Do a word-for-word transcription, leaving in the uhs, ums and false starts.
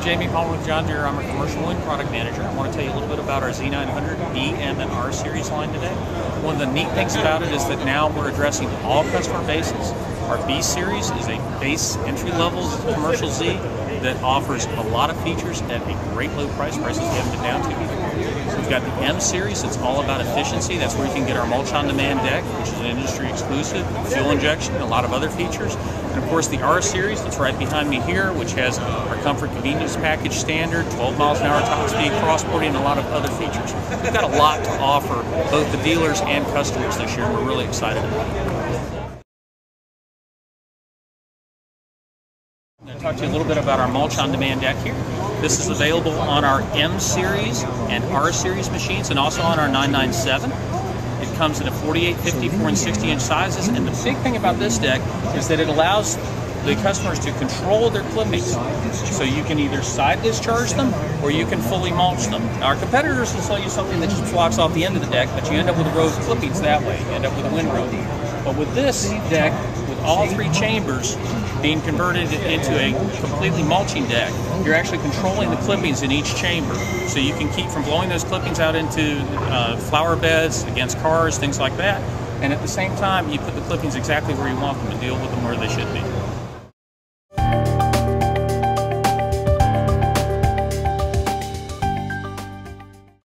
I'm Jamie Palmer with John Deere. I'm a commercial and product manager. I want to tell you a little bit about our Z nine hundred B and then R-Series line today. One of the neat things about it is that now we're addressing all customer bases. Our B-Series is a base entry-level commercial Z that offers a lot of features at a great low price, prices we haven't been down to before. So we've got the M-Series, it's all about efficiency. That's where you can get our mulch on-demand deck, which is an industry exclusive, fuel injection, and a lot of other features. And of course the R-Series, that's right behind me here, which has our Comfort Convenience Package standard, twelve miles an hour top speed, cross-boarding, and a lot of other features. We've got a lot to offer both the dealers and customers this year, and we're really excited about it. I'm going to talk to you a little bit about our mulch on-demand deck here. This is available on our M-Series and R-Series machines and also on our nine ninety-seven. It comes in a forty-eight, fifty-four, and sixty inch sizes, and the big thing about this deck is that it allows the customers to control their clippings. So you can either side discharge them or you can fully mulch them. Our competitors will sell you something that just blocks off the end of the deck, but you end up with a row of clippings that way. You end up with a windrow. But with this deck, with all three chambers being converted into a completely mulching deck, you're actually controlling the clippings in each chamber. So you can keep from blowing those clippings out into uh, flower beds, against cars, things like that. And at the same time, you put the clippings exactly where you want them and deal with them where they should be.